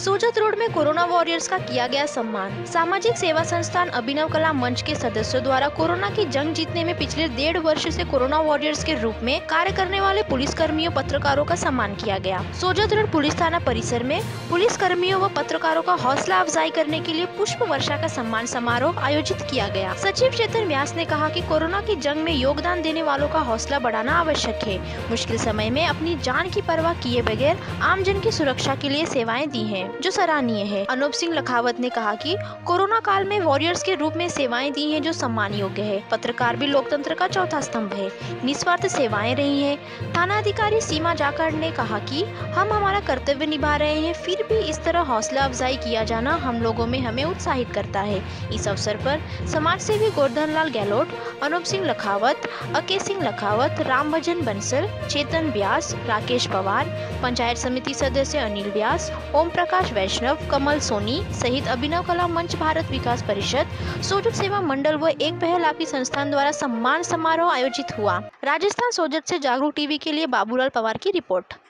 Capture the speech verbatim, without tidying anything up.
Sojat road में corona warriors का किया गया सम्मान। सामाजिक सेवा संस्थान अभिनव कला मंच के सदस्यों द्वारा कोरोना की जंग जीतने में पिछले डेढ़ वर्ष से कोरोना वॉरियर्स के रूप में कार्य करने वाले पुलिस कर्मियों पत्रकारों का सम्मान किया गया। सोजत रोड पुलिस थाना परिसर में पुलिस कर्मियों व पत्रकारों का हौसला अफजाई करने के लिए पुष्प वर्षा का सम्मान समारोह आयोजित किया गया। सचिव चेतन व्यास ने कहा कि कोरोना की जंग में योगदान देने वालों का हौसला बढ़ाना आवश्यक है। मुश्किल समय में अपनी जान की परवाह किए बगैर आमजन की सुरक्षा के लिए सेवाएं दी हैं, जो सराहनीय है। अनूप सिंह लखावत ने कहा कि कोरोना काल में वॉरियर्स के रूप में सेवाएं दी है, जो सम्मान योग्य है। पत्रकार भी लोकतंत्र का चौथा स्तंभ है, निस्वार्थ सेवाएं रही है। थानाधिकारी सीमा जाखड़ ने कहा कि हम हमारा कर्तव्य निभा रहे हैं, फिर भी इस तरह हौसला अफजाई किया जाना हम लोगों में हमें उत्साहित करता है। इस अवसर पर समाज सेवी गोर्धनलाल गहलोत, अनूप सिंह लखावत, अके सिंह लखावत, राम भजन बंसल, चेतन व्यास, राकेश पवार, पंचायत समिति सदस्य अनिल ब्यास, ओम प्रकाश वैष्णव, कमल सोनी सहित अभिनव कला मंच, भारत विकास परिषद, सोजत सेवा मंडल व एक पहल आपकी संस्थान द्वारा सम्मान समारोह आयोजित हुआ। राजस्थान सोजत से जागरूक टीवी के लिए बाबूलाल पवार की रिपोर्ट।